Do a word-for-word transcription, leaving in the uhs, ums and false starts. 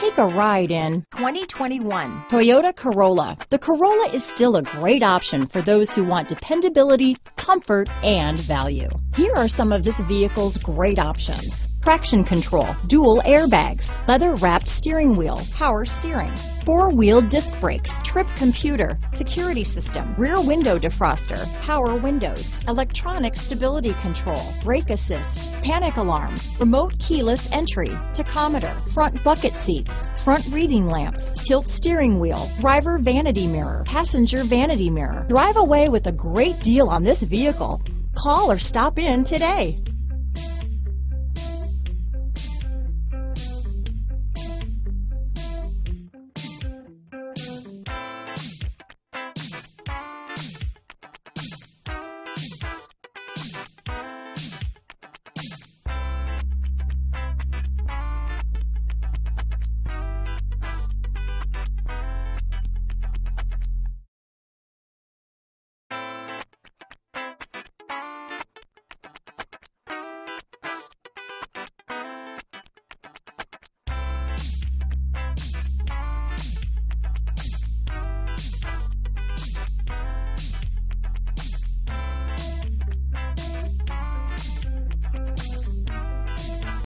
Take a ride in twenty twenty-one Toyota Corolla. The Corolla is still a great option for those who want dependability, comfort, and value. Here are some of this vehicle's great options: traction control, dual airbags, leather-wrapped steering wheel, power steering, four-wheel disc brakes, trip computer, security system, rear window defroster, power windows, electronic stability control, brake assist, panic alarm, remote keyless entry, tachometer, front bucket seats, front reading lamps, tilt steering wheel, driver vanity mirror, passenger vanity mirror. Drive away with a great deal on this vehicle. Call or stop in today.